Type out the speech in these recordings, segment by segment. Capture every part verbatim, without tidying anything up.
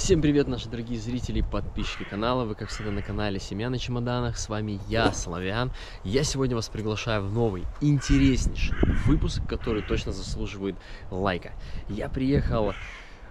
Всем привет, наши дорогие зрители и подписчики канала. Вы, как всегда, на канале Семья на чемоданах. С вами я, Славян. Я сегодня вас приглашаю в новый, интереснейший выпуск, который точно заслуживает лайка. Я приехал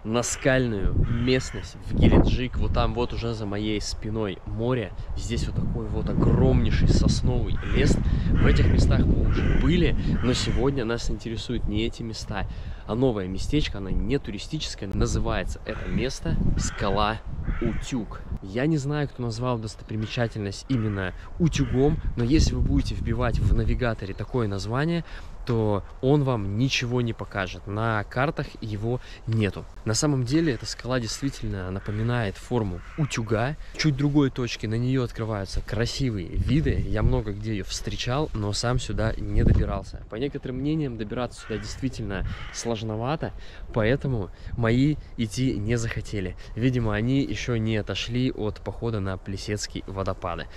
на скальную местность в Геленджик. Вот там вот уже за моей спиной море. Здесь вот такой вот огромнейший сосновый лес. В этих местах мы уже были, но сегодня нас интересуют не эти места, а новое местечко. Оно не туристическое. Называется это место Скала Утюг. Я не знаю, кто назвал достопримечательность именно утюгом, но если вы будете вбивать в навигаторе такое название, то он вам ничего не покажет. На картах его нету. На самом деле эта скала действительно напоминает форму утюга. Чуть другой точки на нее открываются красивые виды. Я много где ее встречал, но сам сюда не добирался. По некоторым мнениям, добираться сюда действительно сложновато, поэтому мои идти не захотели. Видимо, они еще не отошли от похода на Плесецкие водопады.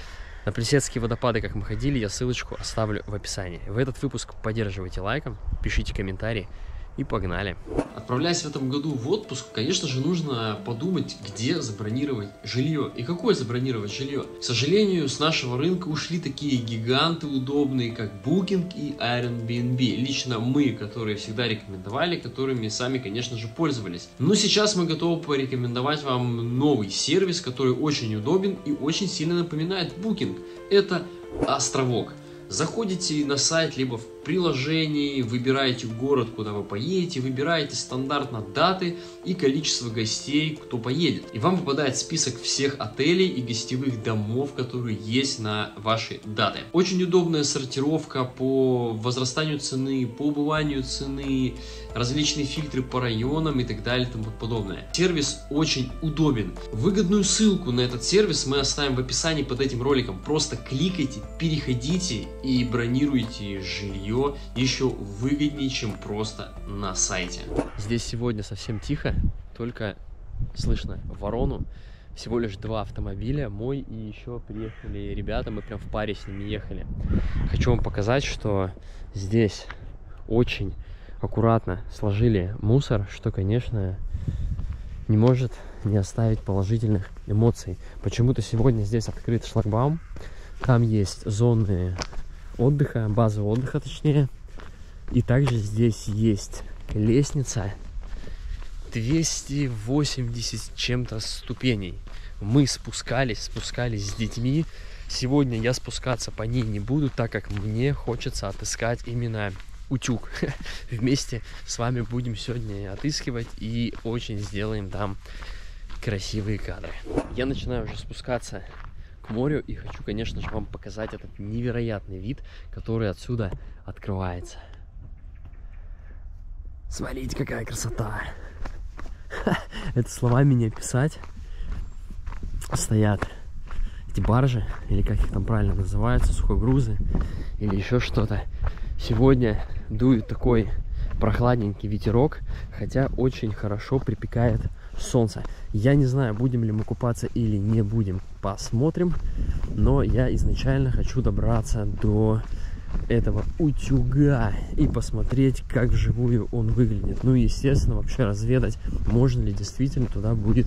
На Плесецкие водопады, как мы ходили, я ссылочку оставлю в описании. В этот выпуск поддерживайте лайком, пишите комментарии и погнали. Отправляясь в этом году в отпуск, конечно же, нужно подумать, где забронировать жилье и какое забронировать жилье. К сожалению, с нашего рынка ушли такие гиганты удобные, как Booking и Airbnb. Лично мы, которые всегда рекомендовали, которыми сами, конечно же, пользовались. Но сейчас мы готовы порекомендовать вам новый сервис, который очень удобен и очень сильно напоминает Booking. Это Островок. Заходите на сайт, либо в приложении, выбираете город, куда вы поедете, выбираете стандартно даты и количество гостей, кто поедет. И вам попадает список всех отелей и гостевых домов, которые есть на ваши даты. Очень удобная сортировка по возрастанию цены, по убыванию цены, различные фильтры по районам и так далее и тому подобное. Сервис очень удобен. Выгодную ссылку на этот сервис мы оставим в описании под этим роликом. Просто кликайте, переходите и бронируйте жилье еще выгоднее, чем просто на сайте. Здесь сегодня совсем тихо, только слышно ворону. Всего лишь два автомобиля, мой и еще приехали ребята, мы прям в паре с ними ехали. Хочу вам показать, что здесь очень аккуратно сложили мусор, что, конечно, не может не оставить положительных эмоций. Почему-то сегодня здесь открыт шлагбаум, там есть зоны отдыха, базы отдыха точнее. И также здесь есть лестница двести восемьдесят чем-то ступеней. Мы спускались, спускались с детьми. Сегодня я спускаться по ней не буду, так как мне хочется отыскать именно утюг. Вместе с вами будем сегодня отыскивать и очень сделаем там красивые кадры. Я начинаю уже спускаться к морю и хочу, конечно же, вам показать этот невероятный вид, который отсюда открывается. Смотрите, какая красота! Это словами не описать. Стоят эти баржи, или как их там правильно называются, сухогрузы, или еще что-то. Сегодня дует такой прохладненький ветерок, хотя очень хорошо припекает солнце. Я не знаю, будем ли мы купаться или не будем, посмотрим. Но я изначально хочу добраться до этого утюга и посмотреть, как вживую он выглядит. Ну и, естественно, вообще разведать, можно ли действительно туда будет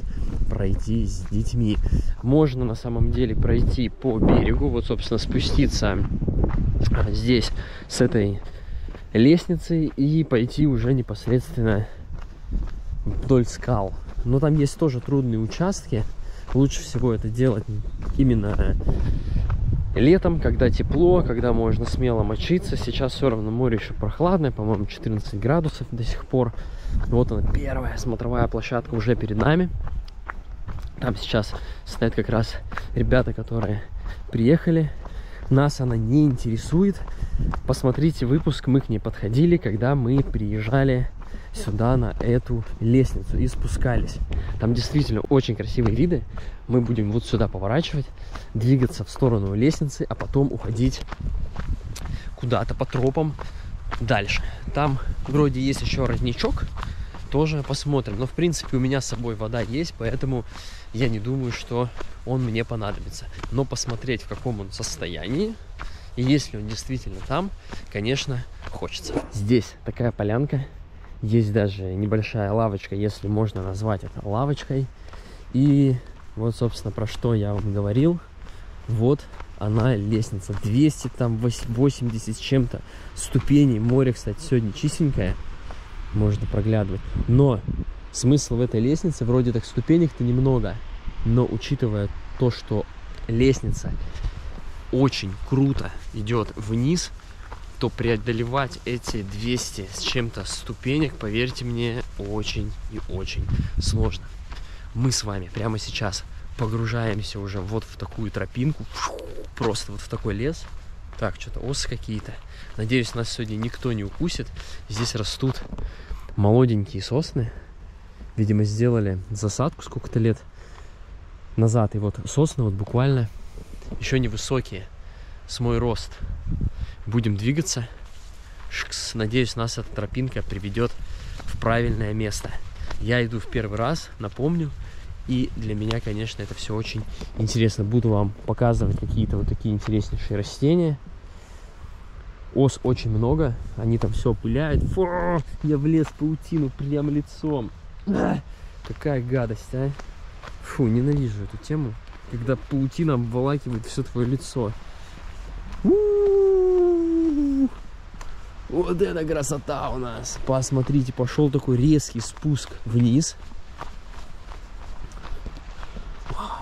пройти с детьми. Можно на самом деле пройти по берегу, вот, собственно, спуститься здесь с этой лестницы и пойти уже непосредственно вдоль скал. Но там есть тоже трудные участки. Лучше всего это делать именно летом, когда тепло, когда можно смело мочиться. Сейчас все равно море еще прохладное, по-моему, четырнадцать градусов до сих пор. Вот она, первая смотровая площадка уже перед нами. Там сейчас стоят как раз ребята, которые приехали. Нас она не интересует. Посмотрите выпуск, мы к ней подходили, когда мы приезжали сюда на эту лестницу и спускались. Там действительно очень красивые виды. Мы будем вот сюда поворачивать, двигаться в сторону лестницы, а потом уходить куда-то по тропам дальше. Там вроде есть еще родничок, тоже посмотрим. Но в принципе у меня с собой вода есть, поэтому я не думаю, что он мне понадобится. Но посмотреть, в каком он состоянии, и если он действительно там, конечно, хочется. Здесь такая полянка. Есть даже небольшая лавочка, если можно назвать это лавочкой. И вот, собственно, про что я вам говорил. Вот она, лестница. двести восемьдесят с чем-то ступеней. Море, кстати, сегодня чистенькое. Можно проглядывать. Но смысл в этой лестнице, вроде так ступенек-то немного. Но учитывая то, что лестница очень круто идет вниз, то преодолевать эти двести с чем-то ступенек, поверьте мне, очень и очень сложно. Мы с вами прямо сейчас погружаемся уже вот в такую тропинку, просто вот в такой лес. Так, что-то осы какие-то. Надеюсь, нас сегодня никто не укусит. Здесь растут молоденькие сосны. Видимо, сделали засадку сколько-то лет назад. И вот сосны вот буквально еще невысокие, с мой рост. Будем двигаться. Шкс. Надеюсь, нас эта тропинка приведет в правильное место. Я иду в первый раз, напомню. И для меня, конечно, это все очень интересно. Буду вам показывать какие-то вот такие интереснейшие растения. Ос очень много. Они там все пыляют. Фу, я влез в паутину прям лицом. А, какая гадость, а. Фу, ненавижу эту тему. Когда паутина обволакивает все твое лицо. У-у-у-у. Вот это красота у нас. Посмотрите, пошел такой резкий спуск вниз. Вау.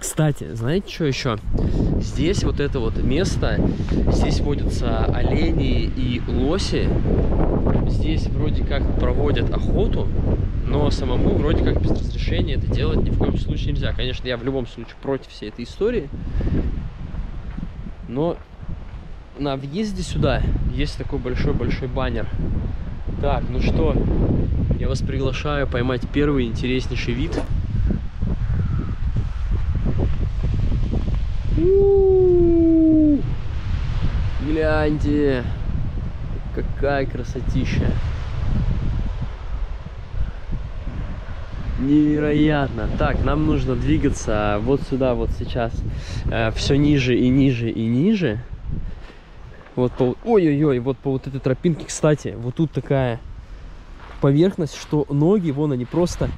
Кстати, знаете, что еще? Здесь вот это вот место, здесь водятся олени и лоси. Здесь вроде как проводят охоту, но самому вроде как без разрешения это делать ни в коем случае нельзя. Конечно, я в любом случае против всей этой истории. Но на въезде сюда есть такой большой-большой баннер. Так, ну что, я вас приглашаю поймать первый интереснейший вид. У-у-у! Гляньте, какая красотища. Невероятно. Так, нам нужно двигаться вот сюда, вот сейчас. Э, все ниже и ниже и ниже. Вот по... Ой-ой-ой, вот по вот этой тропинке, кстати, вот тут такая поверхность, что ноги, вон они просто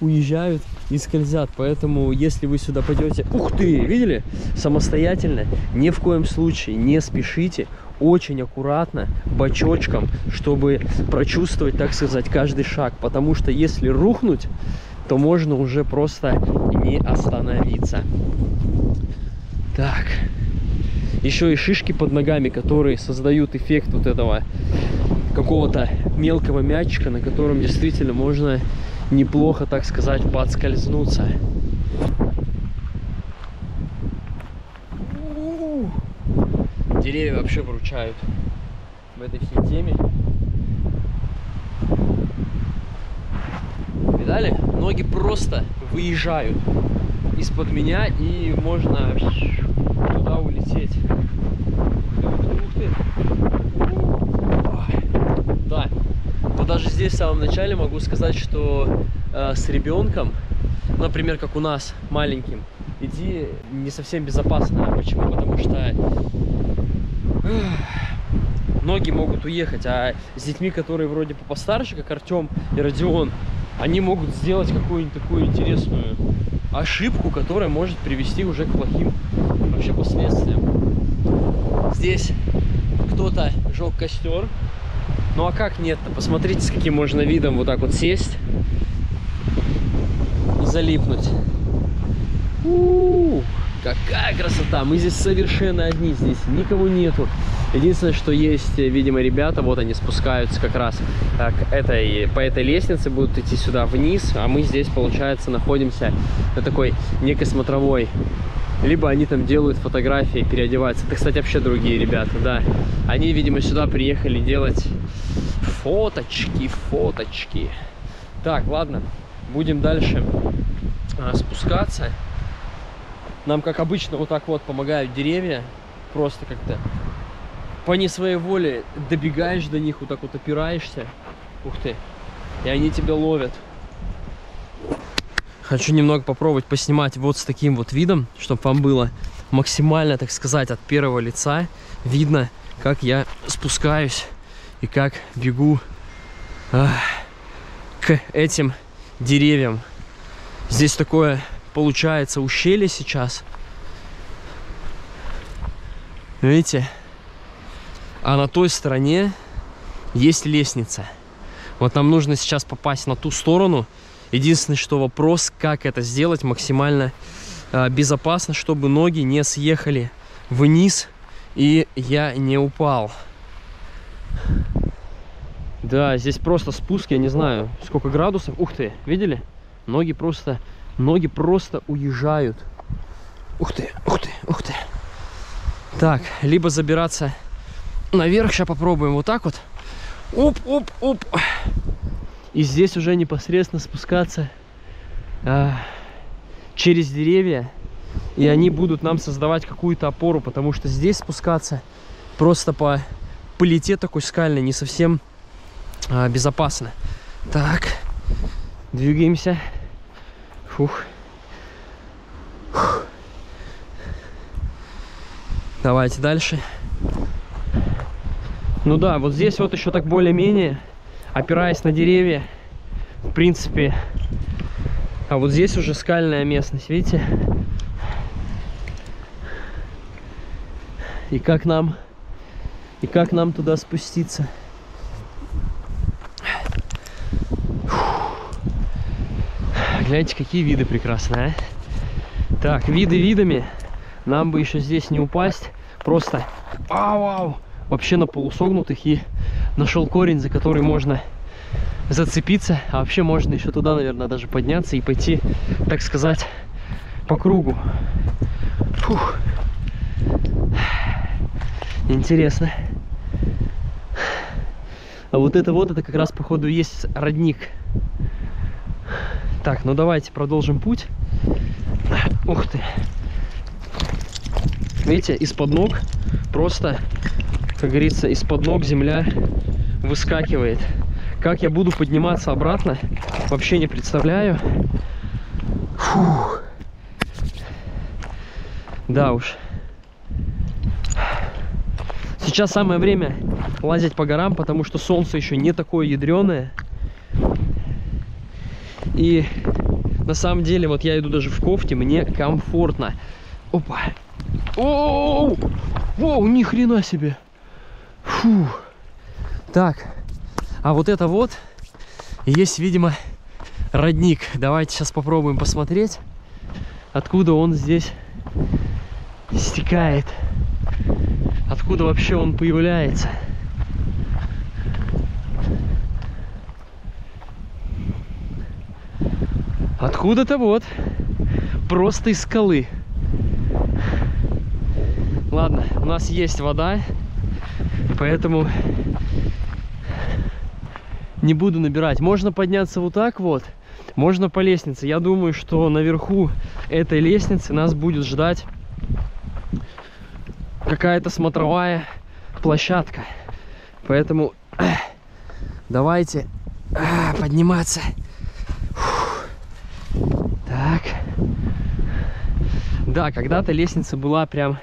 уезжают и скользят. Поэтому, если вы сюда пойдете... Ух ты, видели? Самостоятельно. Ни в коем случае не спешите. Очень аккуратно, бочочком, чтобы прочувствовать, так сказать, каждый шаг. Потому что если рухнуть, то можно уже просто не остановиться. Так. Еще и шишки под ногами, которые создают эффект вот этого какого-то мелкого мячика, на котором действительно можно неплохо, так сказать, подскользнуться. Деревья вообще выручают в этой всей теме. Видали? Ноги просто выезжают из-под меня, и можно туда улететь. Ух ты, ух ты. Да. Но даже здесь в самом начале могу сказать, что э, с ребенком, например, как у нас, маленьким, идти не совсем безопасно. Почему? Потому что ноги могут уехать, а с детьми, которые вроде постарше, как Артем и Родион, они могут сделать какую-нибудь такую интересную ошибку, которая может привести уже к плохим вообще последствиям. Здесь кто-то жег костер. Ну а как нет-то? Посмотрите, с каким можно видом вот так вот сесть и залипнуть. У-у-у. Какая красота! Мы здесь совершенно одни, здесь никого нету. Единственное, что есть, видимо, ребята, вот они спускаются как раз к этой, по этой лестнице, будут идти сюда вниз, а мы здесь, получается, находимся на такой некой смотровой. Либо они там делают фотографии, переодеваются. Это, кстати, вообще другие ребята, да. Они, видимо, сюда приехали делать фоточки, фоточки. Так, ладно, будем дальше спускаться. Нам, как обычно, вот так вот помогают деревья. Просто как-то по не своей воле добегаешь до них, вот так вот опираешься. Ух ты. И они тебя ловят. Хочу немного попробовать поснимать вот с таким вот видом, чтобы вам было максимально, так сказать, от первого лица видно, как я спускаюсь и как бегу, а, к этим деревьям. Здесь такое, получается, ущелье сейчас. Видите? А на той стороне есть лестница. Вот нам нужно сейчас попасть на ту сторону. Единственный, что вопрос, как это сделать максимально э, безопасно, чтобы ноги не съехали вниз и я не упал. Да, здесь просто спуск, я не знаю, сколько градусов. Ух ты, видели? Ноги просто, ноги просто уезжают. Ух ты, ух ты, ух ты. Так, либо забираться наверх, сейчас попробуем вот так вот. Оп, оп, оп. И здесь уже непосредственно спускаться э, через деревья. И они будут нам создавать какую-то опору, потому что здесь спускаться просто по плите такой скальной не совсем а, безопасно. Так, двигаемся. Фух. Фух. Давайте дальше. Ну да, вот здесь вот еще так более-менее, опираясь на деревья, в принципе. А вот здесь уже скальная местность, видите? И как нам, и как нам туда спуститься? Фух. Гляньте, какие виды прекрасные, а? Так, виды видами. Нам бы еще здесь не упасть. Просто, ау-ау, вообще на полусогнутых, и нашел корень, за который можно зацепиться. А вообще можно еще туда, наверное, даже подняться и пойти, так сказать, по кругу. Фух. Интересно. А вот это вот, это как раз, походу, есть родник. Так, ну давайте продолжим путь. Ух ты. Видите, из-под ног просто, как говорится, из-под ног земля выскакивает. Как я буду подниматься обратно, вообще не представляю. Фух. Да уж. Сейчас самое время лазить по горам, потому что солнце еще не такое ядреное. И на самом деле, вот я иду даже в кофте, мне комфортно. Опа! Оу! Воу, ни хрена себе! Фу! Так, а вот это вот есть, видимо, родник. Давайте сейчас попробуем посмотреть, откуда он здесь стекает. Откуда вообще он появляется? Откуда-то вот. Просто из скалы. Ладно, у нас есть вода. Поэтому не буду набирать. Можно подняться вот так вот. Можно по лестнице. Я думаю, что наверху этой лестницы нас будет ждать какая-то смотровая площадка. Поэтому давайте подниматься. Фух. Так. Да, когда-то лестница была прям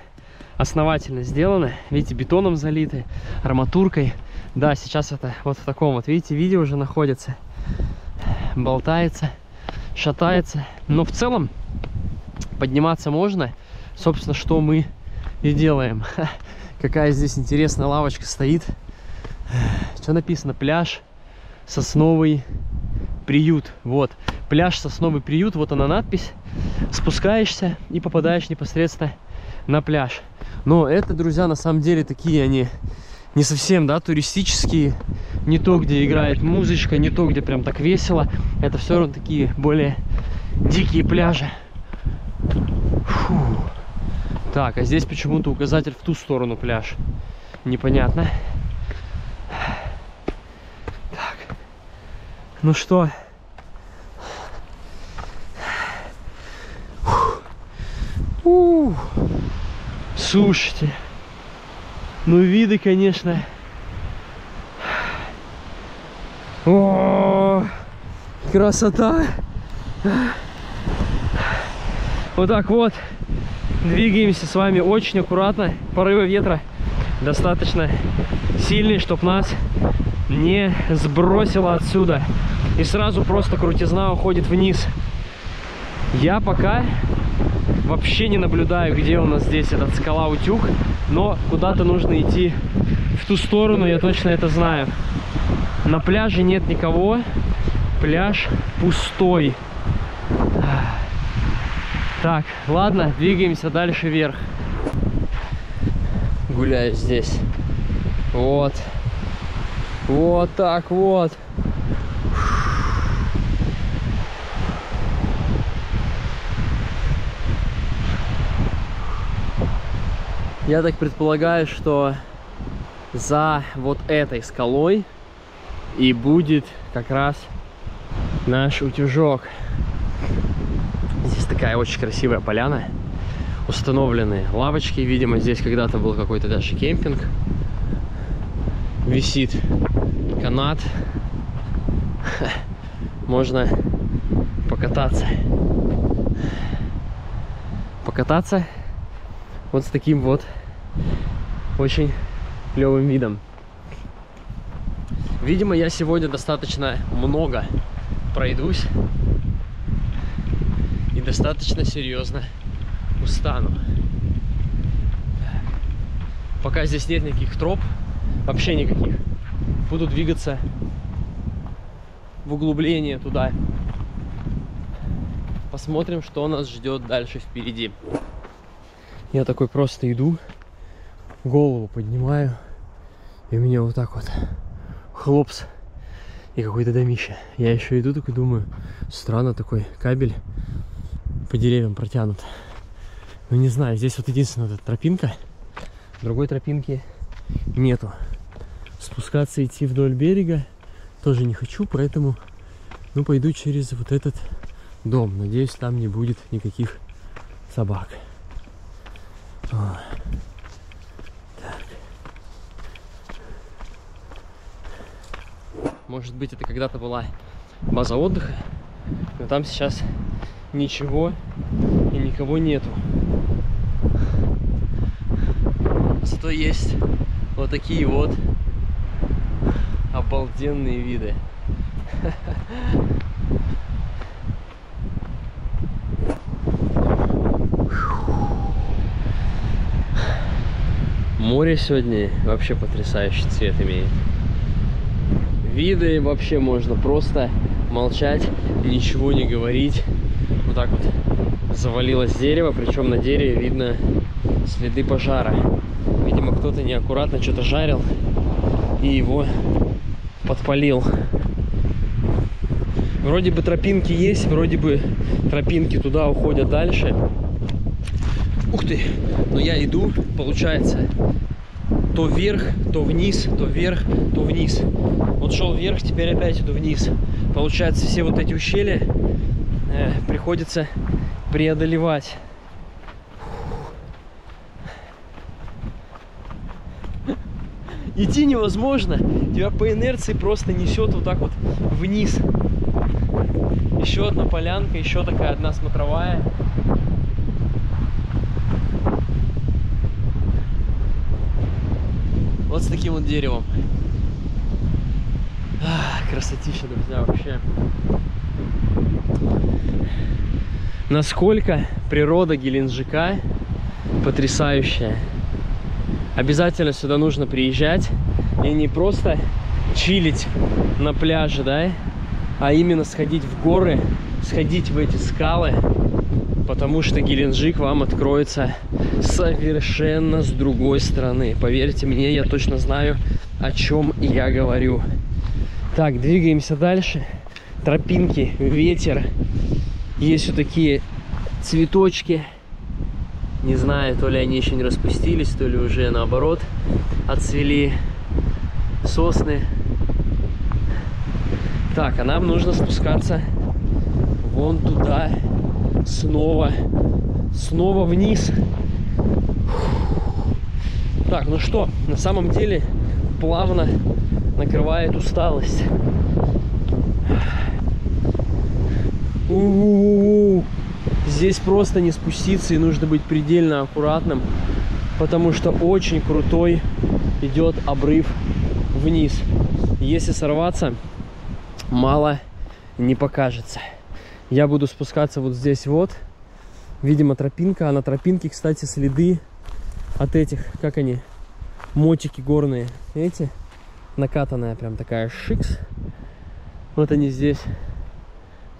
основательно сделана. Видите, бетоном залиты, арматуркой. Да, сейчас это вот в таком вот, видите, виде уже находится. Болтается, шатается. Но в целом подниматься можно. Собственно, что мы и делаем. Ха, какая здесь интересная лавочка стоит. Что написано? Пляж Сосновый приют. Вот. Пляж Сосновый приют. Вот она надпись. Спускаешься и попадаешь непосредственно на пляж. Но это, друзья, на самом деле такие они не совсем, да, туристические. Не то, где играет музычка, не то, где прям так весело. Это все равно такие более дикие пляжи. Фу. Так, а здесь почему-то указатель в ту сторону пляж. Непонятно. Так. Ну что? Ух. Слушайте. Ну, виды, конечно. О, красота. Вот так вот. Двигаемся с вами очень аккуратно. Порывы ветра достаточно сильные, чтобы нас не сбросило отсюда. И сразу просто крутизна уходит вниз. Я пока вообще не наблюдаю, где у нас здесь этот скала Утюг, но куда-то нужно идти в ту сторону, я точно это знаю. На пляже нет никого, пляж пустой. Так, ладно, двигаемся дальше вверх. Гуляю здесь. Вот. Вот так вот. Я так предполагаю, что за вот этой скалой и будет как раз наш утюжок. Здесь такая очень красивая поляна. Установлены лавочки. Видимо, здесь когда-то был какой-то даже кемпинг. Висит канат. Можно покататься. Покататься вот с таким вот очень клевым видом. Видимо, я сегодня достаточно много пройдусь и достаточно серьезно устану. Пока здесь нет никаких троп, вообще никаких. Буду двигаться в углубление туда. Посмотрим, что нас ждет дальше впереди. Я такой просто иду, голову поднимаю, и меня вот так вот хлопс, и какой-то домище. Я еще иду, так и думаю, странно, такой кабель по деревьям протянут. Ну не знаю, здесь вот единственная вот эта тропинка, другой тропинки нету. Спускаться идти вдоль берега тоже не хочу, поэтому ну пойду через вот этот дом. Надеюсь, там не будет никаких собак. О. Так. Может быть, это когда-то была база отдыха, но там сейчас ничего и никого нету. Зато есть вот такие вот обалденные виды. Море сегодня вообще потрясающий цвет имеет. Виды вообще можно просто молчать, ничего не говорить. Вот так вот завалилось дерево, причем на дереве видно следы пожара. Видимо, кто-то неаккуратно что-то жарил и его подпалил. Вроде бы тропинки есть, вроде бы тропинки туда уходят дальше. Ух ты! Но я иду, получается, то вверх, то вниз, то вверх, то вниз. Вот шел вверх, теперь опять иду вниз. Получается, все вот эти ущелья э, приходится преодолевать. Идти невозможно, тебя по инерции просто несет вот так вот вниз. Еще одна полянка, еще такая одна смотровая. Вот с таким вот деревом. А, красотища, друзья, вообще. Насколько природа Геленджика потрясающая. Обязательно сюда нужно приезжать. И не просто чилить на пляже, да? А именно сходить в горы, сходить в эти скалы. Потому что Геленджик вам откроется совершенно с другой стороны. Поверьте мне, я точно знаю, о чем я говорю. Так, двигаемся дальше. Тропинки, ветер. Есть вот такие цветочки. Не знаю, то ли они еще не распустились, то ли уже наоборот отцвели сосны. Так, а нам нужно спускаться вон туда. Снова, снова вниз. Так, ну что, на самом деле плавно накрывает усталость. У-у-у-у. Здесь просто не спуститься и нужно быть предельно аккуратным, потому что очень крутой идет обрыв вниз. Если сорваться, мало не покажется. Я буду спускаться вот здесь вот. Видимо, тропинка. А на тропинке, кстати, следы от этих, как они, мочики горные. Видите? Накатанная прям такая шикс. Вот они здесь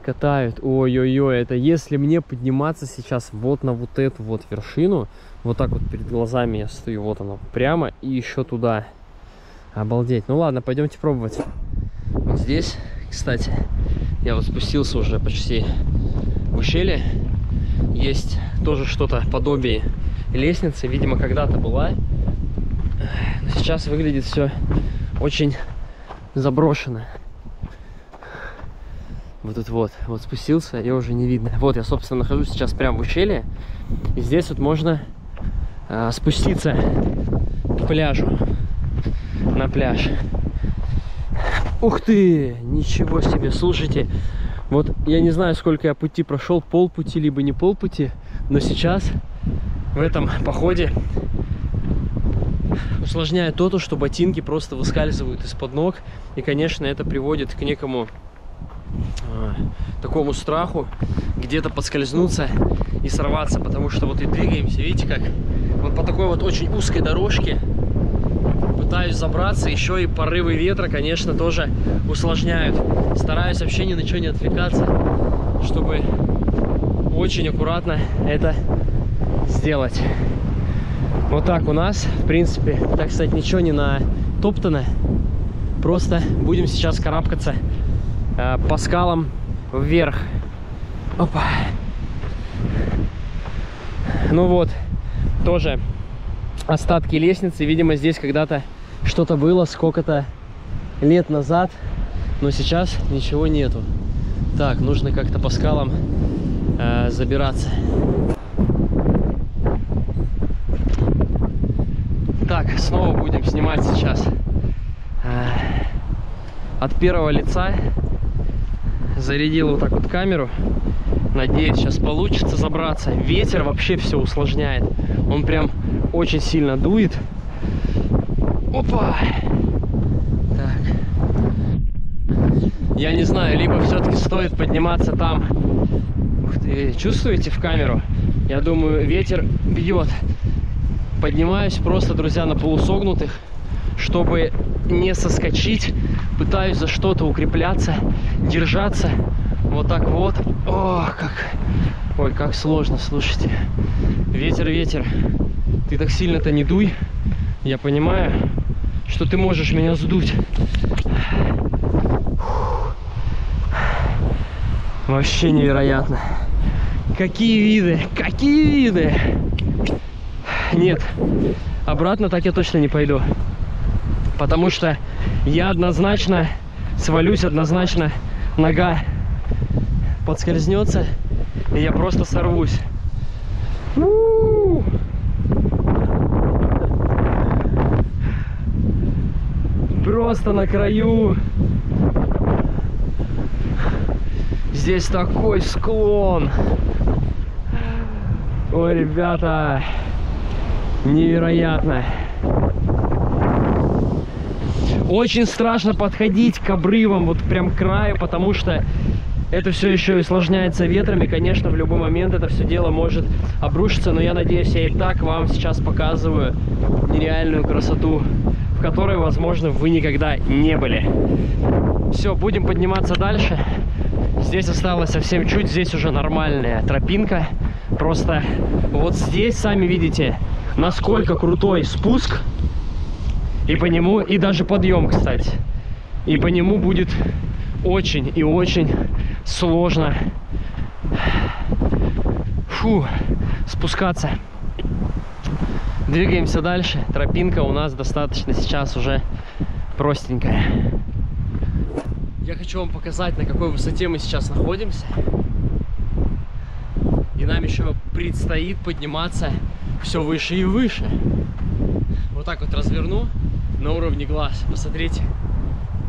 катают. Ой-ой-ой, это если мне подниматься сейчас вот на вот эту вот вершину, вот так вот перед глазами я стою, вот она прямо, и еще туда. Обалдеть. Ну ладно, пойдемте пробовать. Вот здесь, кстати, я вот спустился уже почти в ущелье. Есть тоже что-то подобие лестницы. Видимо, когда-то была. Но сейчас выглядит все очень заброшено. Вот тут вот. Вот спустился, и уже не видно. Вот я, собственно, нахожусь сейчас прямо в ущелье. И здесь вот можно э, спуститься к пляжу. На пляж. Ух ты! Ничего себе! Слушайте, вот я не знаю, сколько я пути прошел, полпути, либо не полпути, но сейчас в этом походе усложняет то, что ботинки просто выскальзывают из-под ног, и, конечно, это приводит к некому э, такому страху где-то подскользнуться и сорваться, потому что вот и двигаемся, видите, как вот по такой вот очень узкой дорожке пытаюсь забраться, еще и порывы ветра, конечно, тоже усложняют. Стараюсь вообще ни на что не отвлекаться, чтобы очень аккуратно это сделать. Вот так у нас, в принципе, так сказать, ничего не натоптано. Просто будем сейчас карабкаться э, по скалам вверх. Опа! Ну вот, тоже остатки лестницы. Видимо, здесь когда-то что-то было, сколько-то лет назад, но сейчас ничего нету. Так, нужно как-то по скалам э, забираться. Так, снова будем снимать сейчас э, от первого лица. Зарядил вот так вот камеру. Надеюсь, сейчас получится забраться. Ветер вообще все усложняет. Он прям очень сильно дует. Опа! Так. Я не знаю, либо все-таки стоит подниматься там. Ух ты, чувствуете в камеру? Я думаю, ветер бьет. Поднимаюсь просто, друзья, на полусогнутых, чтобы не соскочить. Пытаюсь за что-то укрепляться, держаться. Вот так вот. О, как... Ой, как сложно, слушайте. Ветер, ветер. Ты так сильно-то не дуй. Я понимаю, что ты можешь меня сдуть. Фух. Вообще невероятно. Какие виды, какие виды. Нет, обратно так я точно не пойду. Потому что я однозначно свалюсь, однозначно нога подскользнется, и я просто сорвусь. Просто на краю. Здесь такой склон. Ой, ребята, невероятно. Очень страшно подходить к обрывам, вот прям к краю, потому что это все еще и усложняется ветрами. Конечно, в любой момент это все дело может обрушиться, но я надеюсь, я и так вам сейчас показываю нереальную красоту, в которой, возможно, вы никогда не были. Все, будем подниматься дальше. Здесь осталось совсем чуть, здесь уже нормальная тропинка. Просто вот здесь, сами видите, насколько крутой спуск. И по нему, и даже подъем, кстати. И по нему будет очень и очень сложно, фу, спускаться. Двигаемся дальше. Тропинка у нас достаточно сейчас уже простенькая. Я хочу вам показать, на какой высоте мы сейчас находимся. И нам еще предстоит подниматься все выше и выше. Вот так вот разверну на уровне глаз. Посмотрите,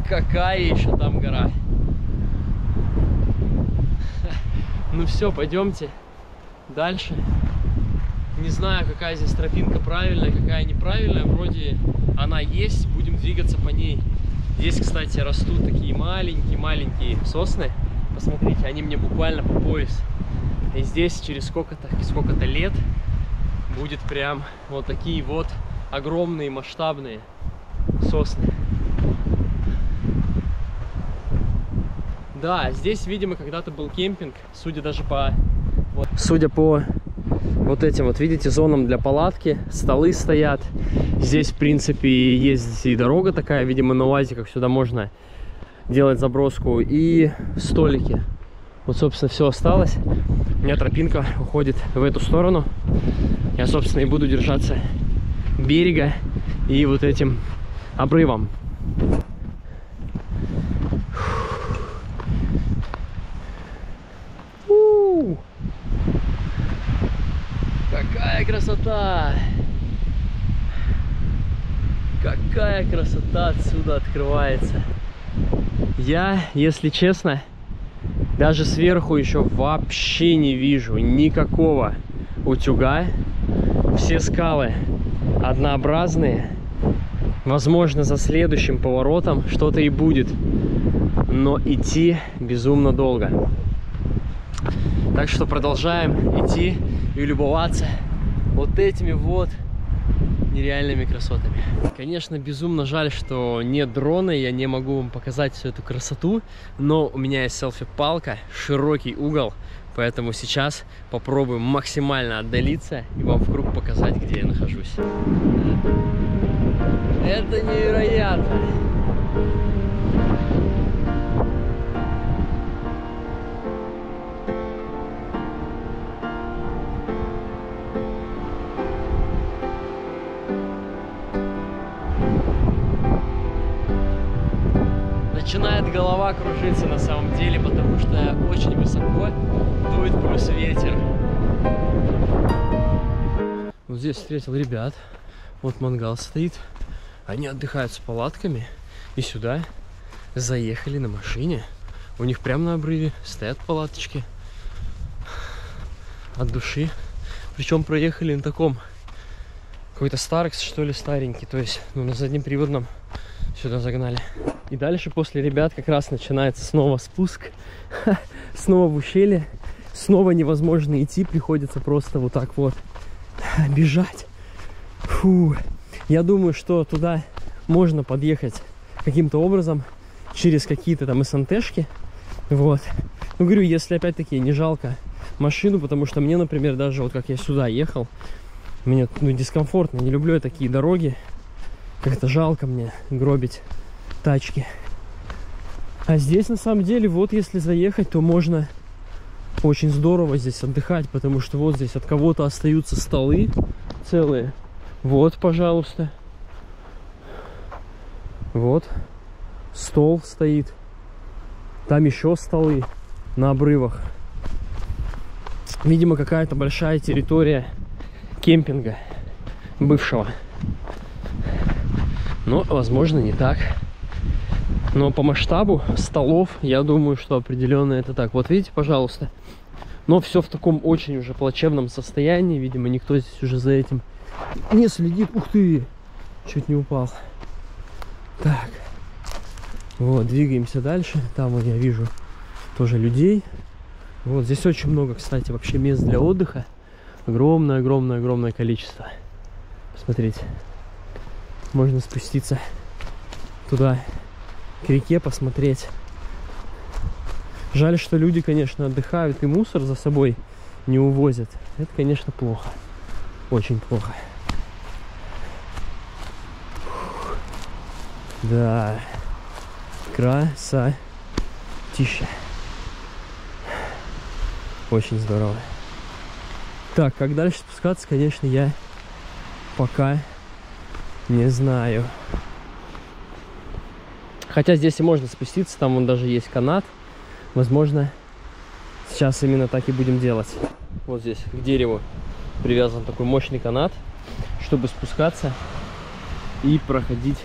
какая еще там гора. Ну все, пойдемте дальше. Не знаю, какая здесь тропинка правильная, какая неправильная. Вроде она есть, будем двигаться по ней. Здесь, кстати, растут такие маленькие-маленькие сосны. посмотрите, они мне буквально по пояс. И здесь через сколько-то сколько-то лет будет прям вот такие вот огромные масштабные сосны. Да, здесь, видимо, когда-то был кемпинг, судя даже по... Вот. Судя по вот этим вот, видите, зонам для палатки, столы стоят. Здесь, в принципе, есть и дорога такая, видимо, на УАЗиках сюда можно делать заброску. И столики. Вот, собственно, все осталось. У меня тропинка уходит в эту сторону. Я, собственно, и буду держаться берега и вот этим обрывом. Какая красота! Какая красота отсюда открывается! Я, если честно, даже сверху еще вообще не вижу никакого утюга. Все скалы однообразные. Возможно, за следующим поворотом что-то и будет. Но идти безумно долго. Так что продолжаем идти и любоваться вот этими вот нереальными красотами. Конечно, безумно жаль, что нет дрона, я не могу вам показать всю эту красоту, но у меня есть селфи-палка, широкий угол, поэтому сейчас попробую максимально отдалиться и вам вкруг показать, где я нахожусь. Это невероятно! Начинает голова кружиться на самом деле, потому что очень высоко дует плюс ветер. Вот здесь встретил ребят. Вот мангал стоит. Они отдыхают с палатками. И сюда заехали на машине. У них прямо на обрыве стоят палаточки. От души. Причем проехали на таком какой-то Старекс, что ли, старенький. То есть, ну, на заднеприводном сюда загнали. И дальше после ребят как раз начинается снова спуск, снова в ущелье, снова невозможно идти, приходится просто вот так вот бежать. Фу. Я думаю, что туда можно подъехать каким-то образом, через какие-то там эс эн тэ-шки, вот. Ну, говорю, если опять-таки не жалко машину, потому что мне, например, даже вот как я сюда ехал, мне, ну, дискомфортно, не люблю я такие дороги, как-то жалко мне гробить тачки. А здесь на самом деле вот если заехать, то можно очень здорово здесь отдыхать, потому что вот здесь от кого-то остаются столы целые. Вот, пожалуйста. Вот. Стол стоит. Там еще столы на обрывах. Видимо, какая-то большая территория кемпинга бывшего. Но, возможно, не так. Но по масштабу столов, я думаю, что определенно это так. Вот видите, пожалуйста. Но все в таком очень уже плачевном состоянии. Видимо, никто здесь уже за этим не следит. Ух ты! Чуть не упал. Так. Вот, двигаемся дальше. Там вот я вижу тоже людей. Вот здесь очень много, кстати, вообще мест для отдыха. Огромное-огромное-огромное количество. Посмотрите. Можно спуститься туда, к реке, посмотреть. Жаль, что люди, конечно, отдыхают и мусор за собой не увозят. Это, конечно, плохо. Очень плохо. Фух. Да. Красотища. Очень здорово. Так, как дальше спускаться, конечно, я пока не знаю. Хотя здесь и можно спуститься, там вон даже есть канат. Возможно, сейчас именно так и будем делать. Вот здесь к дереву привязан такой мощный канат, чтобы спускаться и проходить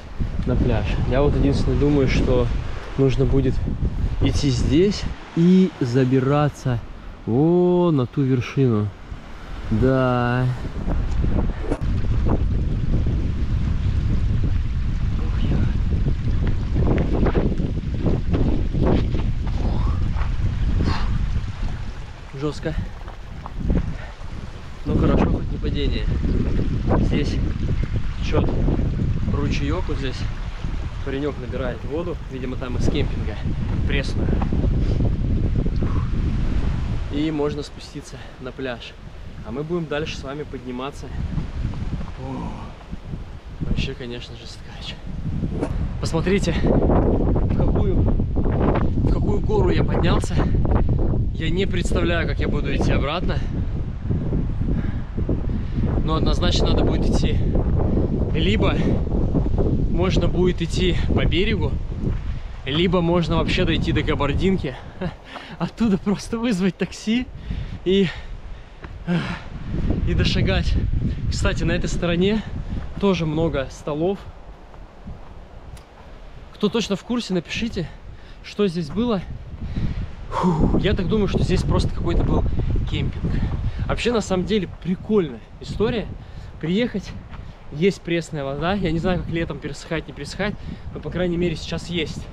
на пляж. Я вот единственное думаю, что нужно будет идти здесь и забираться о, на ту вершину. Да. жестко. Но хорошо, хоть не падение. Здесь течет ручеек, вот здесь паренек набирает воду, видимо, там из кемпинга, пресную. И можно спуститься на пляж. А мы будем дальше с вами подниматься. О, вообще, конечно же, скач. Посмотрите, в какую, в какую гору я поднялся. Я не представляю, как я буду идти обратно. Но однозначно надо будет идти. Либо можно будет идти по берегу, либо можно вообще дойти до Кабардинки. Оттуда просто вызвать такси и, и дошагать. Кстати, на этой стороне тоже много столов. Кто точно в курсе, напишите, что здесь было. Фу, я так думаю, что здесь просто какой-то был кемпинг. Вообще, на самом деле, прикольная история. Приехать, есть пресная вода. Я не знаю, как летом пересыхать, не пересыхать, но, по крайней мере, сейчас есть.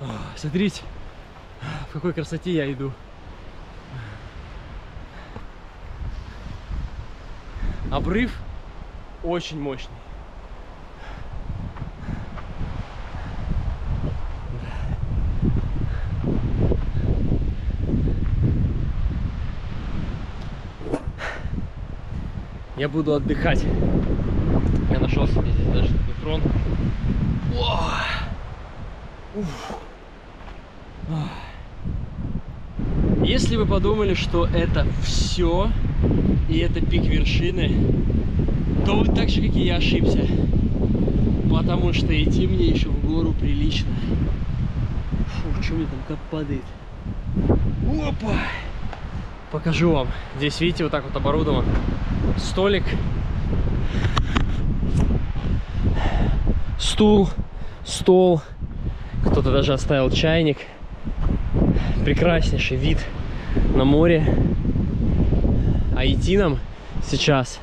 Фу. Смотрите, в какой красоте я иду. Обрыв очень мощный. Я буду отдыхать. Я нашел себе здесь даже такой трон. Если вы подумали, что это все и это пик вершины, то вы так же, как и я, ошибся. Потому что идти мне еще в гору прилично. Фу, что мне там как падает. Опа! Покажу вам. Здесь, видите, вот так вот оборудован столик, стул, стол. Кто-то даже оставил чайник. Прекраснейший вид на море. А идти нам сейчас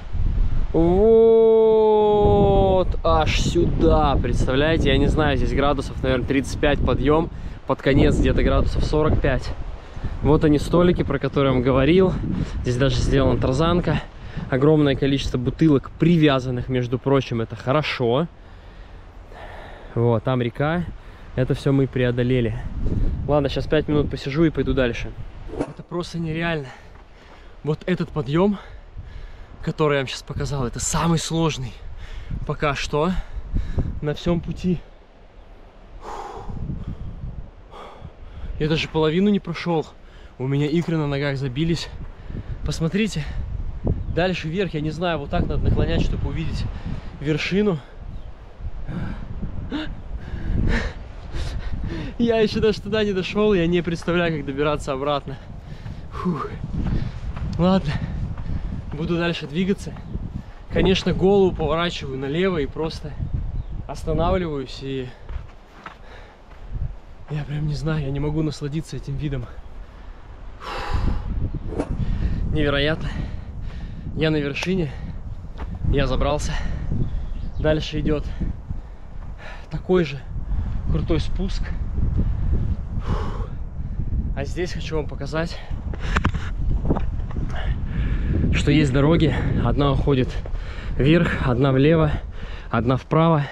вот аж сюда, представляете? Я не знаю, здесь градусов, наверное, тридцать пять подъем, под конец где-то градусов сорок пять. Вот они, столики, про которые я вам говорил. Здесь даже сделана тарзанка. Огромное количество бутылок, привязанных, между прочим, это хорошо. Вот, там река. Это все мы преодолели. Ладно, сейчас пять минут посижу и пойду дальше. Это просто нереально. Вот этот подъем, который я вам сейчас показал, это самый сложный пока что на всем пути. Я даже половину не прошел. У меня икры на ногах забились. Посмотрите. Дальше вверх, я не знаю, вот так надо наклонять, чтобы увидеть вершину. Я еще даже туда не дошел, я не представляю, как добираться обратно. Фух. Ладно, буду дальше двигаться. Конечно, голову поворачиваю налево и просто останавливаюсь. И я прям не знаю, я не могу насладиться этим видом. Фух. Невероятно. Я на вершине, я забрался. Дальше идет такой же крутой спуск. А здесь хочу вам показать, что есть дороги. Одна уходит вверх, одна влево, одна вправо.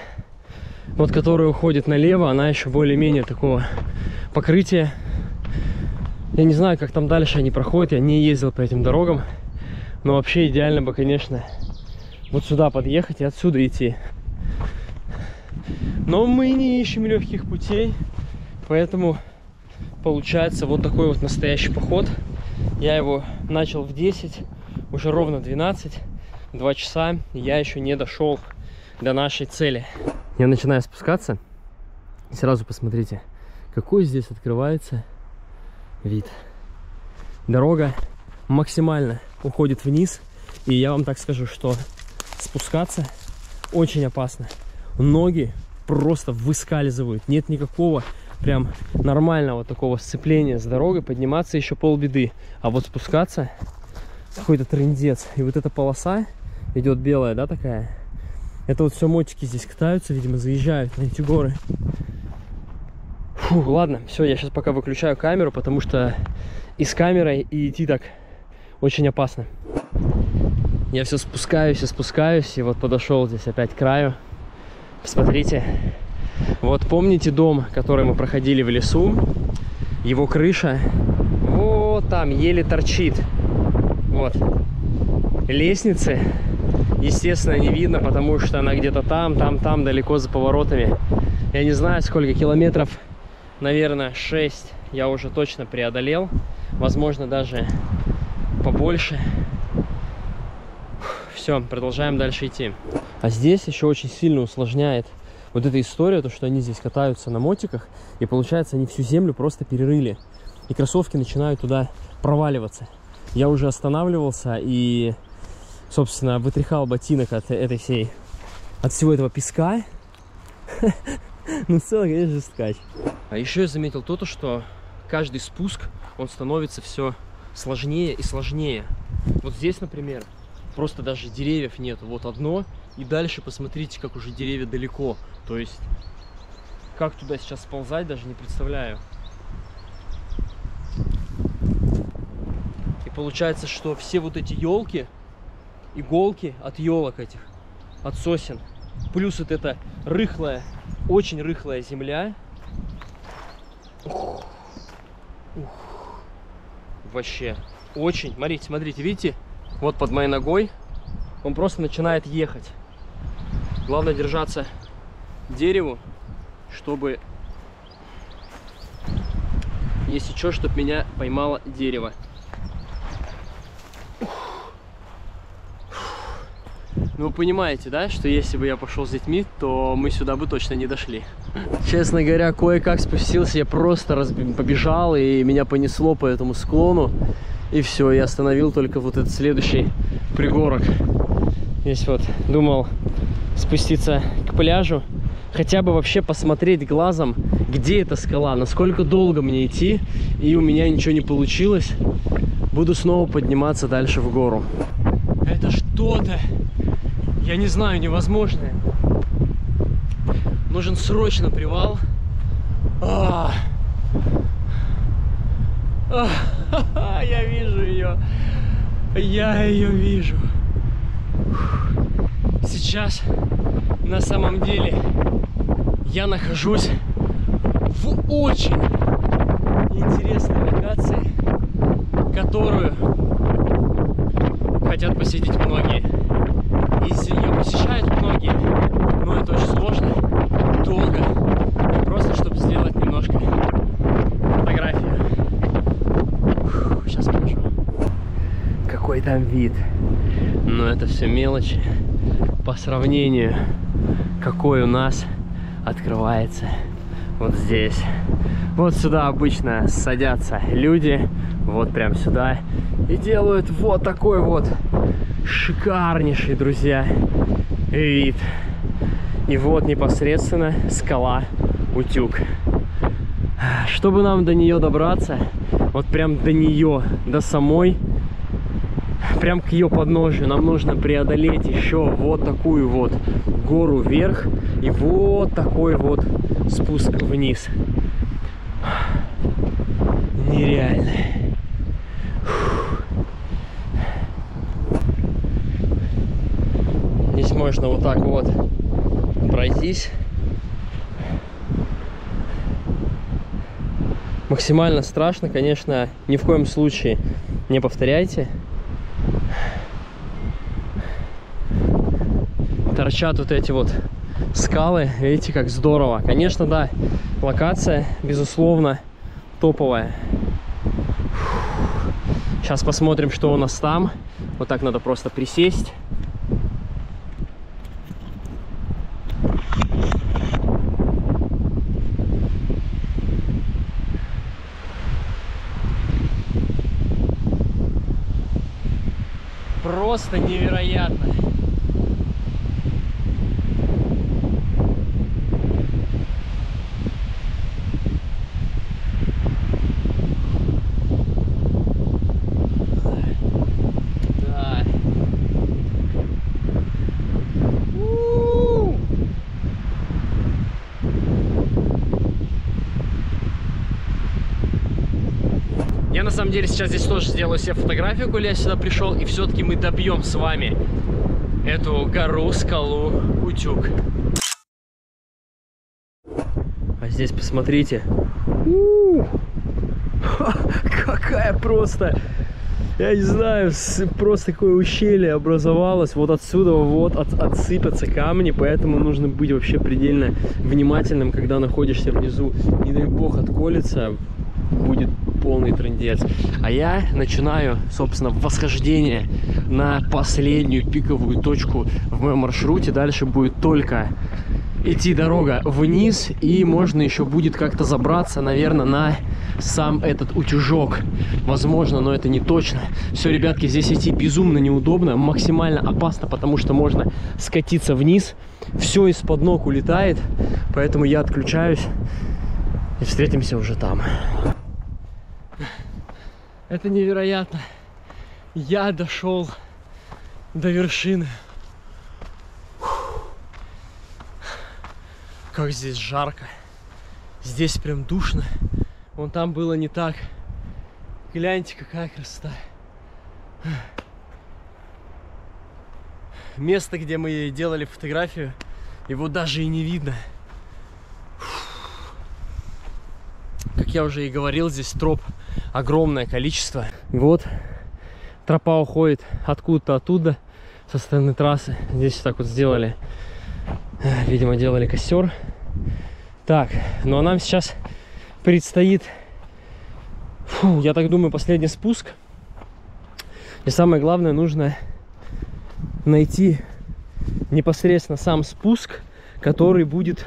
Вот которая уходит налево, она еще более-менее такого покрытия. Я не знаю, как там дальше они проходят, я не ездил по этим дорогам. Но вообще идеально бы, конечно, вот сюда подъехать и отсюда идти. Но мы не ищем легких путей, поэтому получается вот такой вот настоящий поход. Я его начал в десять, уже ровно двенадцать, два часа. Я еще не дошел до нашей цели. Я начинаю спускаться. И сразу посмотрите, какой здесь открывается вид. Дорога максимально уходит вниз, и я вам так скажу, что спускаться очень опасно. Ноги просто выскальзывают, нет никакого прям нормального такого сцепления с дорогой. Подниматься еще полбеды, а вот спускаться какой-то трындец. И вот эта полоса идет белая, да, такая, это вот все мотики здесь катаются, видимо, заезжают на эти горы. Фу, ладно, все, я сейчас пока выключаю камеру, потому что и с камерой, и идти так очень опасно. Я все спускаюсь и спускаюсь, и вот подошел здесь опять к краю. Посмотрите. Вот помните дом, который мы проходили в лесу? Его крыша вот там еле торчит. Вот. Лестницы, естественно, не видно, потому что она где-то там, там, там, далеко за поворотами. Я не знаю, сколько километров. Наверное, шесть я уже точно преодолел. Возможно, даже побольше. Все, продолжаем дальше идти. А здесь еще очень сильно усложняет вот эта история, то, что они здесь катаются на мотиках, и получается, они всю землю просто перерыли, и кроссовки начинают туда проваливаться. Я уже останавливался и, собственно, вытряхал ботинок от этой всей, от всего этого песка. Ну, в целом, конечно, скач. А еще я заметил то, что каждый спуск, он становится все сложнее и сложнее. Вот здесь, например, просто даже деревьев нет. Вот одно. И дальше посмотрите, как уже деревья далеко. То есть, как туда сейчас сползать, даже не представляю. И получается, что все вот эти елки, иголки от елок этих, от сосен, плюс вот эта рыхлая, очень рыхлая земля. Ух. Ух. Вообще очень. Смотрите, смотрите, видите? Вот под моей ногой он просто начинает ехать. Главное держаться дереву, чтобы, если что, чтобы меня поймало дерево. Ну, вы понимаете, да, что если бы я пошел с детьми, то мы сюда бы точно не дошли. Честно говоря, кое-как спустился, я просто раз... побежал, и меня понесло по этому склону. И все, я остановил только вот этот следующий пригорок. Здесь вот думал спуститься к пляжу, хотя бы вообще посмотреть глазом, где эта скала, насколько долго мне идти, и у меня ничего не получилось. Буду снова подниматься дальше в гору. Это что-то... Я не знаю, невозможное. Нужен срочно привал. А -а -а -а, я вижу ее. Я ее вижу. Сейчас на самом деле я нахожусь в очень интересной локации, которую хотят посетить многие. Если ее посещают многие, но это очень сложно, долго, просто чтобы сделать немножко фотографию. Фух, сейчас покажу. Какой там вид. Но это все мелочи по сравнению, какой у нас открывается вот здесь. Вот сюда обычно садятся люди, вот прям сюда, и делают вот такой вот шикарнейший, друзья, вид. И вот непосредственно скала Утюг. Чтобы нам до нее добраться, вот прям до нее, до самой, прям к ее подножию, нам нужно преодолеть еще вот такую вот гору вверх и вот такой вот спуск вниз. Нереально. Здесь можно вот так вот пройтись. Максимально страшно, конечно, ни в коем случае не повторяйте. Торчат вот эти вот скалы, видите, как здорово. Конечно, да, локация, безусловно, топовая. Сейчас посмотрим, что у нас там. Вот так надо просто присесть. Просто невероятно. Да. У-у-у. Я на самом деле сейчас здесь тоже сделаю себе фотографию, коли я сюда пришел, и все-таки мы добьем с вами эту гору, скалу Утюг. А здесь посмотрите. У-у-у! Ха, какая просто, я не знаю, просто такое ущелье образовалось. Вот отсюда вот от, отсыпятся камни, поэтому нужно быть вообще предельно внимательным, когда находишься внизу. Не дай бог отколется, будет полный трындец. А я начинаю, собственно, восхождение на последнюю пиковую точку в моем маршруте. Дальше будет только идти дорога вниз, и можно еще будет как-то забраться, наверное, на сам этот утюжок. Возможно, но это не точно. Все, ребятки, здесь идти безумно неудобно, максимально опасно, потому что можно скатиться вниз. Все из-под ног улетает, поэтому я отключаюсь и встретимся уже там. Это невероятно. Я дошел до вершины. Как здесь жарко. Здесь прям душно. Вон там было не так. Гляньте, какая красота. Место, где мы делали фотографию, его даже и не видно. Как я уже и говорил, здесь троп огромное количество. Вот тропа уходит откуда-то оттуда, со стороны трассы. Здесь так вот сделали. Видимо, делали костер. Так, ну а нам сейчас предстоит, фу, я так думаю, последний спуск. И самое главное, нужно найти непосредственно сам спуск, который будет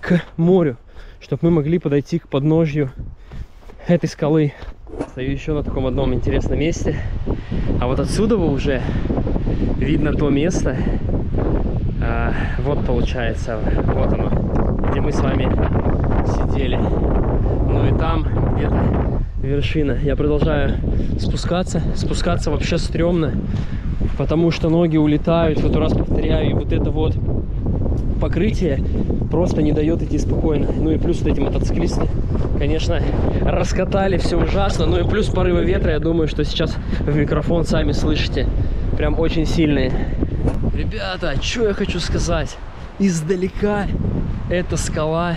к морю, чтобы мы могли подойти к подножью этой скалы. Стою еще на таком одном интересном месте. А вот отсюда уже видно то место. А, вот получается, вот оно, где мы с вами сидели. Ну и там где-то вершина. Я продолжаю спускаться. Спускаться вообще стрёмно, потому что ноги улетают. Вот раз повторяю, и вот это вот покрытие просто не дает идти спокойно. Ну и плюс вот эти мотоциклисты, конечно, раскатали все ужасно. Ну и плюс порывы ветра, я думаю, что сейчас в микрофон сами слышите. Прям очень сильные. Ребята, что я хочу сказать? Издалека эта скала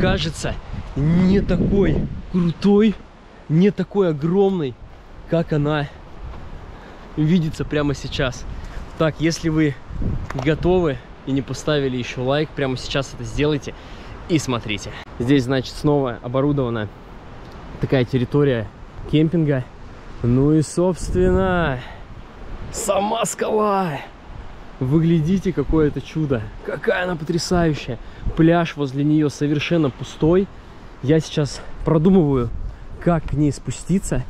кажется не такой крутой, не такой огромной, как она видится прямо сейчас. Так, если вы готовы и не поставили еще лайк, прямо сейчас это сделайте и смотрите. Здесь, значит, снова оборудована такая территория кемпинга. Ну и, собственно, сама скала. Вы глядите, какое это чудо. Какая она потрясающая. Пляж возле нее совершенно пустой. Я сейчас продумываю, как к ней спуститься.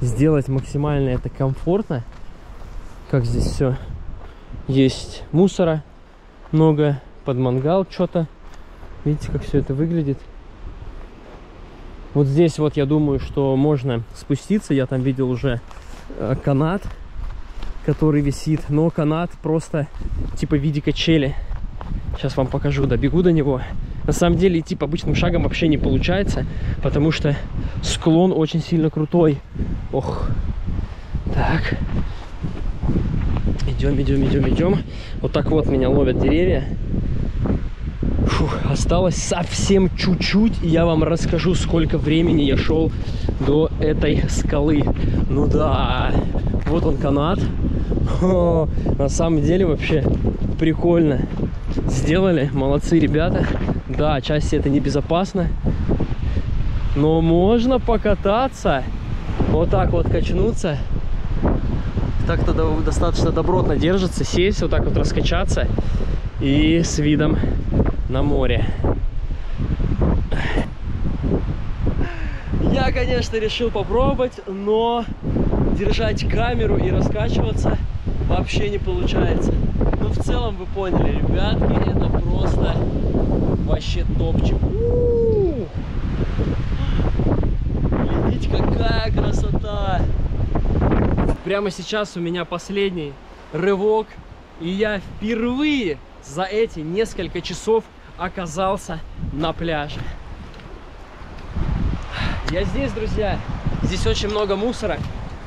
Сделать максимально это комфортно. Как здесь все. Есть мусора много, под мангал что-то. Видите, как все это выглядит. Вот здесь вот я думаю, что можно спуститься. Я там видел уже канат, который висит, но канат просто типа в виде качели. Сейчас вам покажу, добегу до него. На самом деле идти по обычным шагам вообще не получается, потому что склон очень сильно крутой. Ох, так. Идем, идем, идем, идем. Вот так вот меня ловят деревья. Фух, осталось совсем чуть-чуть, и я вам расскажу, сколько времени я шел до этой скалы. Ну да, вот он канат. О, на самом деле вообще прикольно сделали, молодцы ребята. Да, отчасти это небезопасно, но можно покататься, вот так вот качнуться. Так-то достаточно добротно держится, сесть, вот так вот раскачаться и с видом на море. Я, конечно, решил попробовать, но держать камеру и раскачиваться вообще не получается. Но в целом вы поняли, ребятки, это просто вообще топчик. У-у-у! Глядите, какая красота! Прямо сейчас у меня последний рывок, и я впервые за эти несколько часов оказался на пляже. Я здесь, друзья, Здесь очень много мусора,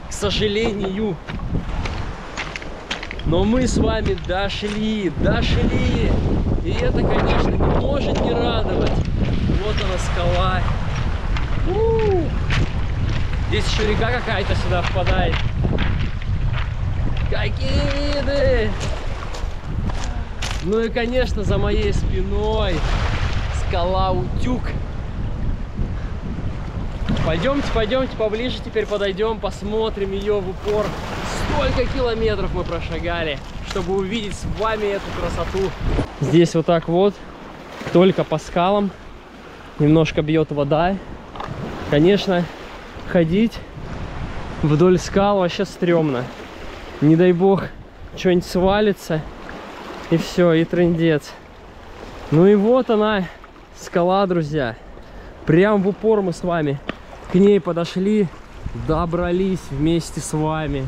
к сожалению. Но мы с вами дошли, дошли. И это, конечно, не может не радовать. Вот она, скала. У-у-у. Здесь еще река какая-то сюда впадает. Какие виды! Ну и, конечно, за моей спиной скала Утюг. Пойдемте, пойдемте поближе, теперь подойдем, посмотрим ее в упор. Сколько километров мы прошагали, чтобы увидеть с вами эту красоту. Здесь вот так вот, только по скалам, немножко бьет вода. Конечно, ходить вдоль скал вообще стрёмно. Не дай бог, что-нибудь свалится, и все, и трындец. Ну и вот она, скала, друзья. Прям в упор мы с вами к ней подошли, добрались вместе с вами.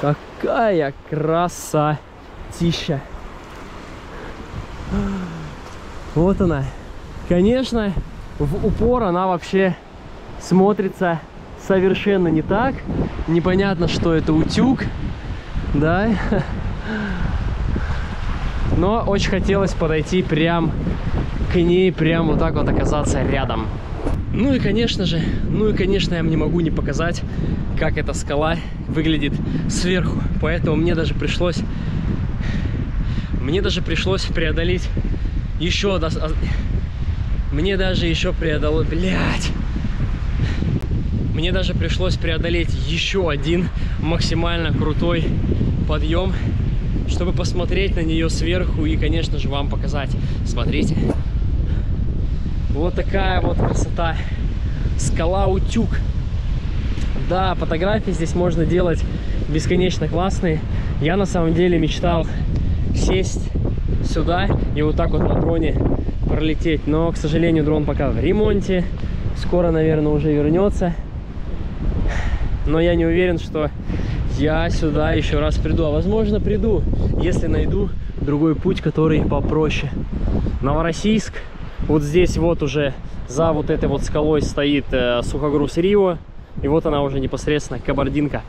Какая красотища! Вот она. Конечно, в упор она вообще смотрится совершенно не так. Непонятно, что это утюг, да? Но очень хотелось подойти прям к ней, прям вот так вот оказаться рядом. Ну и, конечно же, ну и, конечно, я не могу не показать, как эта скала выглядит сверху. Поэтому мне даже пришлось, мне даже пришлось преодолеть еще... До... Мне даже еще преодолеть... Блядь! Мне даже пришлось преодолеть еще один максимально крутой подъем, чтобы посмотреть на нее сверху и, конечно же, вам показать. Смотрите. Вот такая вот красота. Скала Утюг. Да, фотографии здесь можно делать бесконечно классные. Я на самом деле мечтал сесть сюда и вот так вот на дроне пролететь. Но, к сожалению, дрон пока в ремонте. Скоро, наверное, уже вернется. Но я не уверен, что я сюда еще раз приду. А возможно, приду, если найду другой путь, который попроще. Новороссийск. Вот здесь вот уже за вот этой вот скалой стоит э, сухогруз Рива. И вот она уже непосредственно Кабардинка.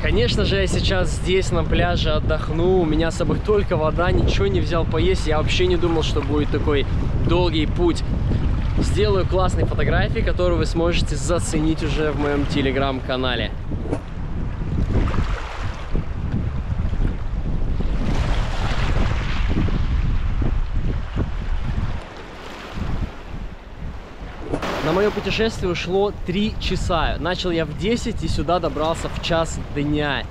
Конечно же, я сейчас здесь на пляже отдохну. У меня с собой только вода, ничего не взял поесть. Я вообще не думал, что будет такой долгий путь. Сделаю классные фотографии, которые вы сможете заценить уже в моем телеграм-канале. На мое путешествие ушло три часа. Начал я в десять и сюда добрался в час дня.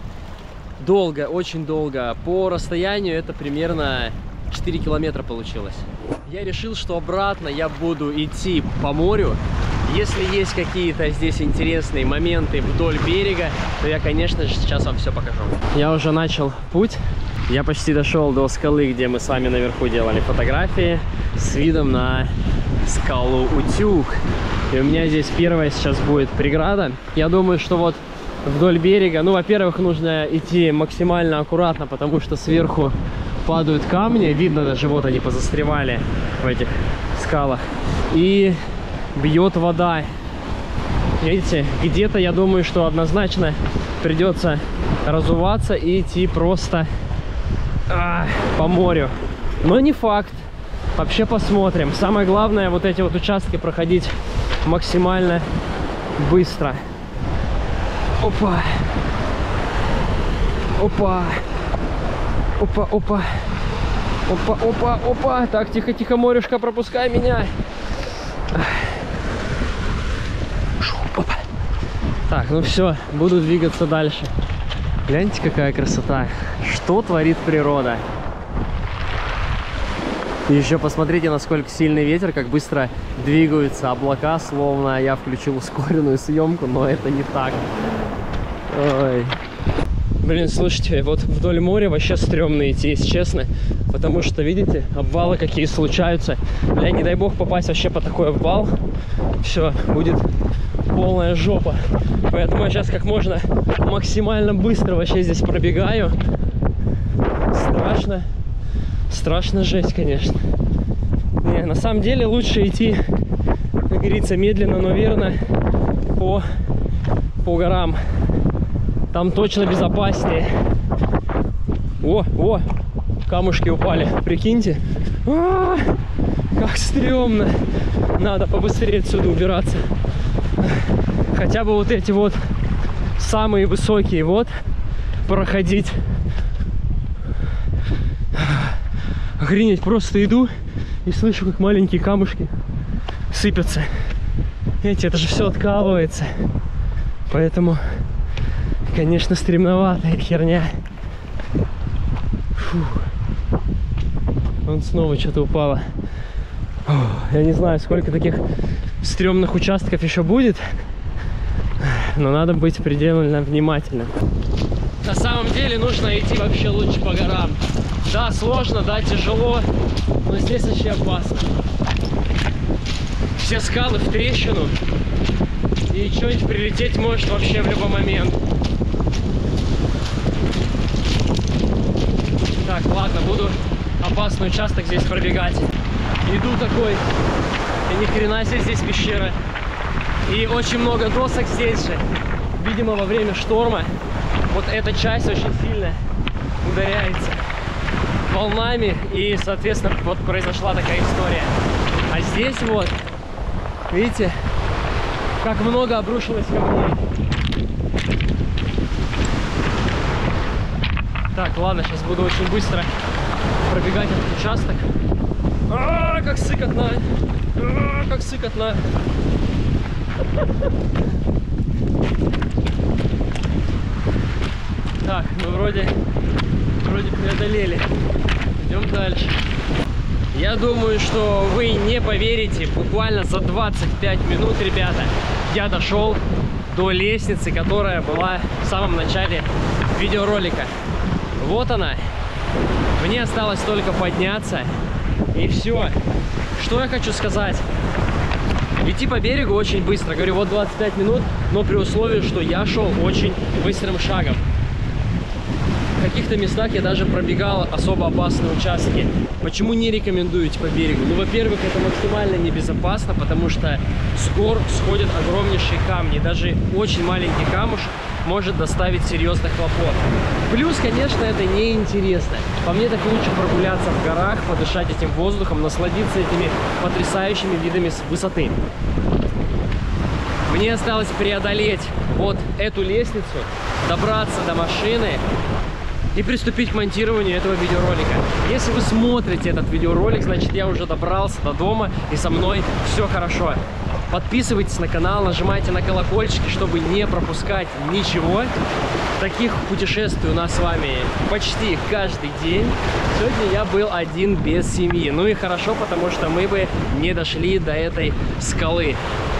Долго, очень долго. По расстоянию это примерно четыре километра получилось. Я решил, что обратно я буду идти по морю. Если есть какие-то здесь интересные моменты вдоль берега, то я, конечно же, сейчас вам все покажу. Я уже начал путь. Я почти дошел до скалы, где мы с вами наверху делали фотографии с видом на скалу Утюг. И у меня здесь первая сейчас будет преграда. Я думаю, что вот вдоль берега, ну, во-первых, нужно идти максимально аккуратно, потому что сверху падают камни, видно даже, вот они позастревали в этих скалах, и бьет вода. Видите, где-то, я думаю, что однозначно придется разуваться и идти просто а, по морю. Но не факт, вообще посмотрим. Самое главное, вот эти вот участки проходить максимально быстро. Опа! Опа! Опа, опа, опа, опа, опа. Так, тихо, тихо, морюшка, пропускай меня. Опа. Так, ну все, буду двигаться дальше. Гляньте, какая красота. Что творит природа. И еще посмотрите, насколько сильный ветер, как быстро двигаются облака, словно я включил ускоренную съемку, но это не так. Ой. Блин, слушайте, вот вдоль моря вообще стрёмно идти, если честно. Потому что, видите, обвалы какие случаются. Бля, не дай бог попасть вообще по такой обвал. Все, будет полная жопа. Поэтому я сейчас как можно максимально быстро вообще здесь пробегаю. Страшно. Страшно жесть, конечно. Не, на самом деле лучше идти, как говорится, медленно, но верно по по горам. Там точно безопаснее. О, о, камушки упали, прикиньте. А-а-а, как стрёмно. Надо побыстрее отсюда убираться. Хотя бы вот эти вот самые высокие вот проходить. Охренеть, просто иду и слышу, как маленькие камушки сыпятся. Видите, это же все откалывается. Поэтому, конечно, стремноватая херня. Фу. Вон снова что-то упало. Я не знаю, сколько таких стрёмных участков еще будет, но надо быть предельно внимательным. На самом деле нужно идти вообще лучше по горам. Да, сложно, да, тяжело, но здесь вообще опасно. Все скалы в трещину, и что-нибудь прилететь может вообще в любой момент. Так, ладно, буду опасный участок здесь пробегать. Иду такой, и ни хрена себе здесь пещера. И очень много досок здесь же. Видимо, во время шторма вот эта часть очень сильно ударяется волнами, и, соответственно, вот произошла такая история. А здесь вот, видите, как много обрушилось камней. Так, ладно, сейчас буду очень быстро пробегать этот участок. А, как сыкотно! А, как сыкотно! Так, ну вроде, вроде преодолели. Идем дальше. Я думаю, что вы не поверите, буквально за двадцать пять минут, ребята, я дошел до лестницы, которая была в самом начале видеоролика. Вот она. Мне осталось только подняться. И все. Что я хочу сказать? Идти по берегу очень быстро. Говорю, вот двадцать пять минут, но при условии, что я шел очень быстрым шагом. В каких-то местах я даже пробегал особо опасные участки. Почему не рекомендую идти по берегу? Ну, во-первых, это максимально небезопасно, потому что с гор сходят огромнейшие камни. Даже очень маленький камушек может доставить серьезных хлопот. Плюс, конечно, это неинтересно. По мне, так лучше прогуляться в горах, подышать этим воздухом, насладиться этими потрясающими видами с высоты. Мне осталось преодолеть вот эту лестницу, добраться до машины и приступить к монтированию этого видеоролика. Если вы смотрите этот видеоролик, значит, я уже добрался до дома, и со мной все хорошо. Подписывайтесь на канал, нажимайте на колокольчики, чтобы не пропускать ничего. Таких путешествий у нас с вами почти каждый день. Сегодня я был один без семьи. Ну и хорошо, потому что мы бы не дошли до этой скалы.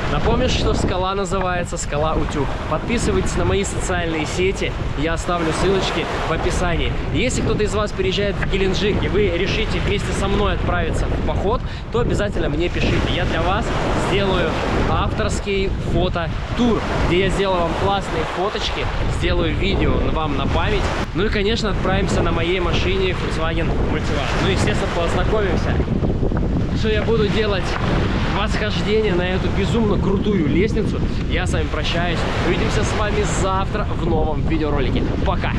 Напомню, что скала называется Скала Утюг. Подписывайтесь на мои социальные сети, я оставлю ссылочки в описании. Если кто-то из вас переезжает в Геленджик и вы решите вместе со мной отправиться в поход, то обязательно мне пишите. Я для вас сделаю авторский фото-тур, где я сделаю вам классные фоточки, сделаю видео вам на память. Ну и, конечно, отправимся на моей машине Volkswagen Мультиван. Ну и, естественно, познакомимся. Что я буду делать? Восхождение на эту безумно крутую лестницу. Я с вами прощаюсь. Увидимся с вами завтра в новом видеоролике. Пока!